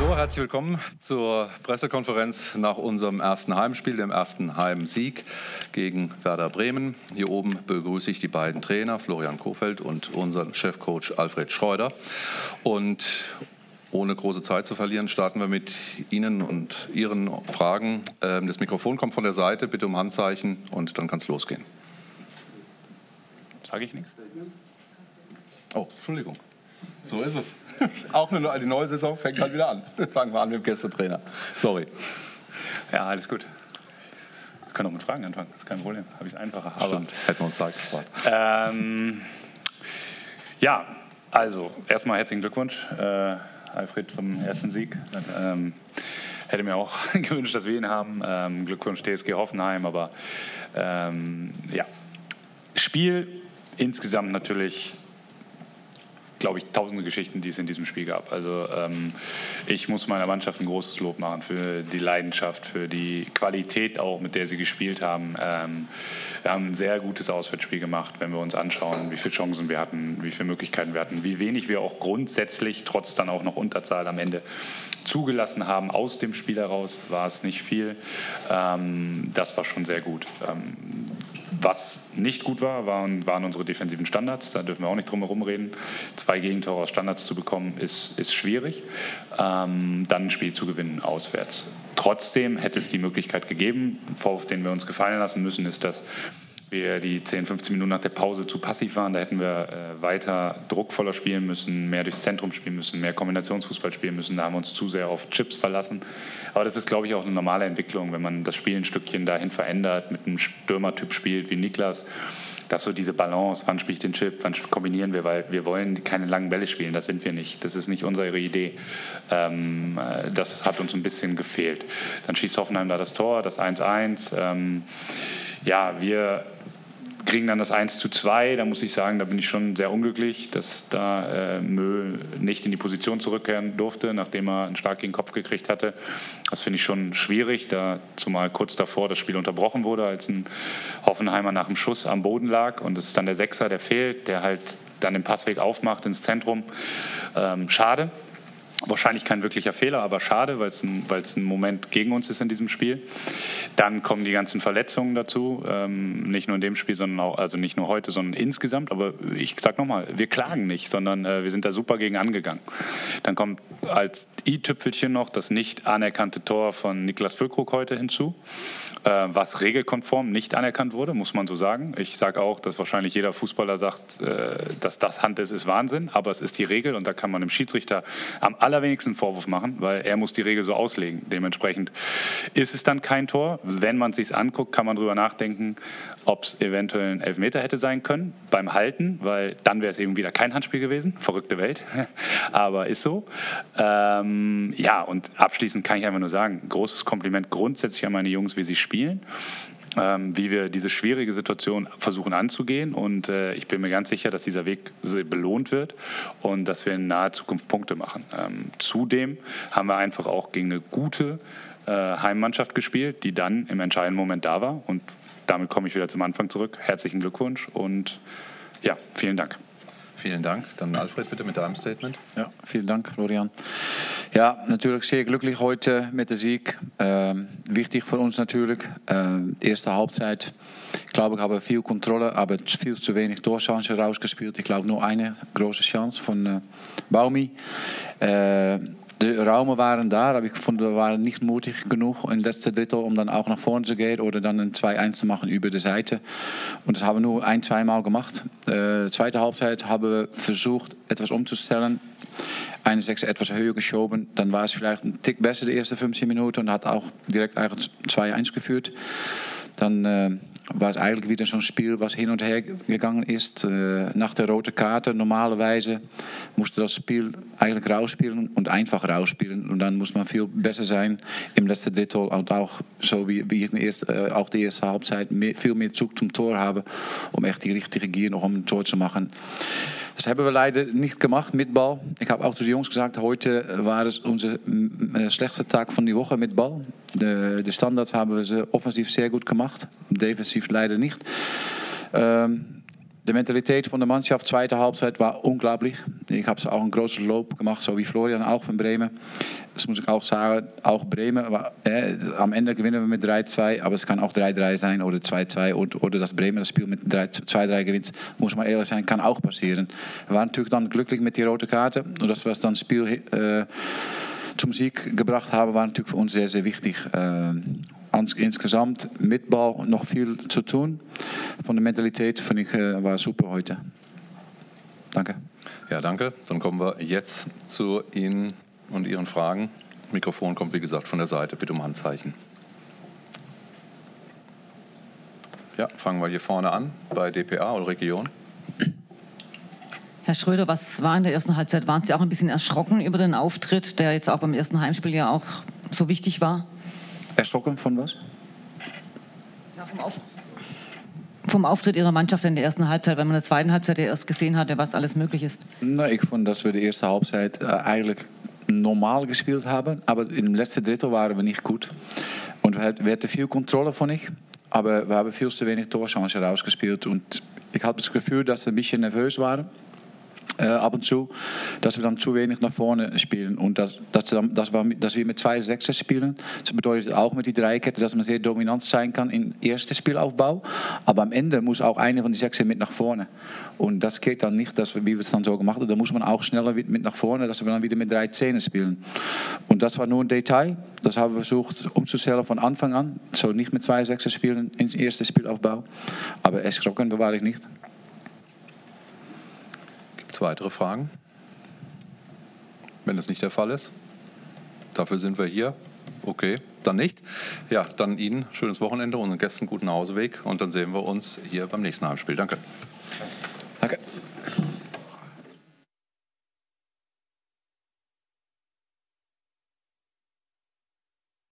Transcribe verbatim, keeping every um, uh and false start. Hallo, herzlich willkommen zur Pressekonferenz nach unserem ersten Heimspiel, dem ersten Heimsieg gegen Werder Bremen. Hier oben begrüße ich die beiden Trainer, Florian Kohfeldt und unseren Chefcoach Alfred Schreuder. Und ohne große Zeit zu verlieren, starten wir mit Ihnen und Ihren Fragen. Das Mikrofon kommt von der Seite, bitte um Handzeichen und dann kann es losgehen. Sage ich nichts? Oh, Entschuldigung. So ist es. Auch eine, die neue Saison fängt halt wieder an. Fangen wir an mit dem Gästetrainer. Sorry. Ja, alles gut. Wir können auch mit Fragen anfangen. Das ist kein Problem. Habe ich es einfacher. Aber stimmt. Hätten wir uns Zeit gespart. Ähm, ja, also erstmal herzlichen Glückwunsch, äh, Alfred, zum ersten Sieg. Ähm, hätte mir auch gewünscht, dass wir ihn haben. Ähm, Glückwunsch T S G Hoffenheim. Aber ähm, ja, Spiel insgesamt natürlich, glaube ich, tausende Geschichten, die es in diesem Spiel gab. Also ähm, ich muss meiner Mannschaft ein großes Lob machen für die Leidenschaft, für die Qualität auch, mit der sie gespielt haben. Ähm, wir haben ein sehr gutes Auswärtsspiel gemacht, wenn wir uns anschauen, wie viele Chancen wir hatten, wie viele Möglichkeiten wir hatten, wie wenig wir auch grundsätzlich, trotz dann auch noch Unterzahl am Ende, zugelassen haben. Aus dem Spiel heraus war es nicht viel. Ähm, das war schon sehr gut. Ähm, Was nicht gut war, waren, waren unsere defensiven Standards. Da dürfen wir auch nicht drum herum reden. Zwei Gegentore aus Standards zu bekommen, ist, ist schwierig. Ähm, dann ein Spiel zu gewinnen auswärts. Trotzdem hätte es die Möglichkeit gegeben. Ein Vorwurf, den wir uns gefallen lassen müssen, ist, dass wir die zehn, fünfzehn Minuten nach der Pause zu passiv waren. Da hätten wir äh, weiter druckvoller spielen müssen, mehr durchs Zentrum spielen müssen, mehr Kombinationsfußball spielen müssen. Da haben wir uns zu sehr auf Chips verlassen. Aber das ist, glaube ich, auch eine normale Entwicklung, wenn man das Spiel ein Stückchen dahin verändert, mit einem Stürmertyp spielt wie Niklas, dass so diese Balance, wann spiele ich den Chip, wann kombinieren wir, weil wir wollen keine langen Bälle spielen, das sind wir nicht. Das ist nicht unsere Idee. Ähm, das hat uns ein bisschen gefehlt. Dann schießt Hoffenheim da das Tor, das eins eins. Ähm, ja, wir kriegen dann das eins zu zwei, da muss ich sagen, da bin ich schon sehr unglücklich, dass da äh, Möhl nicht in die Position zurückkehren durfte, nachdem er einen Schlag gegen den Kopf gekriegt hatte. Das finde ich schon schwierig, da zumal kurz davor das Spiel unterbrochen wurde, als ein Hoffenheimer nach dem Schuss am Boden lag. Und es ist dann der Sechser, der fehlt, der halt dann den Passweg aufmacht ins Zentrum. Ähm, schade. Wahrscheinlich kein wirklicher Fehler, aber schade, weil es ein, weil es ein Moment gegen uns ist in diesem Spiel. Dann kommen die ganzen Verletzungen dazu, ähm, nicht nur in dem Spiel, sondern auch, also nicht nur heute, sondern insgesamt. Aber ich sage nochmal, wir klagen nicht, sondern äh, wir sind da super gegen angegangen. Dann kommt als i-Tüpfelchen noch das nicht anerkannte Tor von Niklas Füllkrug heute hinzu, äh, was regelkonform nicht anerkannt wurde, muss man so sagen. Ich sage auch, dass wahrscheinlich jeder Fußballer sagt, äh, dass das Hand ist, ist Wahnsinn, aber es ist die Regel und da kann man dem Schiedsrichter am allerwenigsten Vorwurf machen, weil er muss die Regel so auslegen. Dementsprechend ist es dann kein Tor. Wenn man es sich anguckt, kann man darüber nachdenken, ob es eventuell ein Elfmeter hätte sein können beim Halten, weil dann wäre es eben wieder kein Handspiel gewesen. Verrückte Welt, aber ist so. Ähm, ja, und abschließend kann ich einfach nur sagen, großes Kompliment grundsätzlich an meine Jungs, wie sie spielen, ähm, wie wir diese schwierige Situation versuchen anzugehen und äh, ich bin mir ganz sicher, dass dieser Weg belohnt wird und dass wir in naher Zukunft Punkte machen. Ähm, zudem haben wir einfach auch gegen eine gute äh, Heimmannschaft gespielt, die dann im entscheidenden Moment da war und damit komme ich wieder zum Anfang zurück. Herzlichen Glückwunsch und ja, vielen Dank. Vielen Dank. Dann Alfred, bitte mit deinem Statement. Ja, vielen Dank, Florian. Ja, natuurlijk zeer glücklich heute mit dem Sieg. Ähm, wichtig für uns natürlich. Ähm, erste Halbzeit, ich glaube, ich habe viel Kontrolle, aber viel zu wenig Torchancen rausgespielt. Ich glaube, nur eine große Chance von äh, Baumi. Äh, De Räume waren da, aber ich fand, wir waren nicht mutig genug im letzten Drittel, um dann auch nach vorne zu gehen oder dann ein zwei eins zu machen über die Seite. Und das haben wir nur ein, zweimal gemacht. Äh, zweite Halbzeit haben wir versucht, etwas umzustellen. Eine Sechser etwas höher geschoben, dann war es vielleicht ein Tick besser die ersten fünfzehn Minuten und hat auch direkt eigentlich zwei eins geführt. Dann äh, war es eigentlich wieder so ein Spiel, was hin und her gegangen ist. Äh, nach der roten Karte normalerweise musste das Spiel eigentlich rausspielen und einfach rausspielen. Und dann muss man viel besser sein im letzten Drittel und auch so wie, wie ich in erst, äh, auch die erste Halbzeit mehr, viel mehr Zug zum Tor habe, um echt die richtige Gier noch um ein Tor zu machen. Das haben wir leider nicht gemacht mit Ball. Ich habe auch zu den Jungs gesagt, heute war es unser schlechtester Tag von der Woche mit Ball. De, de Standards haben wir ze offensiv sehr gut gemacht, defensiv leider nicht. Ähm, de Mentalität von der Mannschaft, zweite Halbzeit, war unglaublich. Ich habe auch einen großen Lob gemacht, so wie Florian auch von Bremen. das muss ich auch sagen, auch Bremen, aber, äh, am Ende gewinnen wir mit drei zwei, aber es kann auch drei drei sein oder zwei zwei oder, oder dass Bremen das Spiel mit zwei drei gewinnt, muss man ehrlich sein, kann auch passieren. Wir waren natürlich dann glücklich mit die rote Karte und dass wir das dann Spiel äh, zum Sieg gebracht haben, war natürlich für uns sehr, sehr wichtig. Äh, insgesamt mit Ball noch viel zu tun. Von der Mentalität finde ich, äh, war super heute. Danke. Ja, danke. Dann kommen wir jetzt zu Ihnen und Ihren Fragen. Das Mikrofon kommt, wie gesagt, von der Seite. Bitte um Handzeichen. Ja, fangen wir hier vorne an bei D P A oder Region. Herr Schreuder, was war in der ersten Halbzeit? Waren Sie auch ein bisschen erschrocken über den Auftritt, der jetzt auch beim ersten Heimspiel ja auch so wichtig war? Erschrocken von was? Ja, vom Auftritt. Vom Auftritt Ihrer Mannschaft in der ersten Halbzeit, wenn man in der zweiten Halbzeit ja erst gesehen hat, was alles möglich ist? Na, ich fand, dass wir die erste Halbzeit äh, eigentlich normal gespielt haben, aber im letzten Drittel waren wir nicht gut. Und wir hatten viel Kontrolle, fand ich, aber wir haben viel zu wenig Torchancen rausgespielt. Und ich hatte das Gefühl, dass wir ein bisschen nervös waren. Äh, ab und zu, dass wir dann zu wenig nach vorne spielen und dass, dass, dann, dass, wir, dass wir mit zwei Sechser spielen. Das bedeutet auch mit die Dreikette, dass man sehr dominant sein kann im ersten Spielaufbau, aber am Ende muss auch einer von den Sechser mit nach vorne und das geht dann nicht, dass wir, wie wir es dann so gemacht haben, da muss man auch schneller mit nach vorne, dass wir dann wieder mit drei Zehner spielen und das war nur ein Detail, das haben wir versucht umzustellen von Anfang an, so nicht mit zwei Sechser spielen im ersten Spielaufbau, aber erschrocken war ich nicht. Weitere Fragen? Wenn das nicht der Fall ist, dafür sind wir hier. Okay, dann nicht. Ja, dann Ihnen schönes Wochenende, unseren Gästen guten Hauseweg und dann sehen wir uns hier beim nächsten Heimspiel. Danke.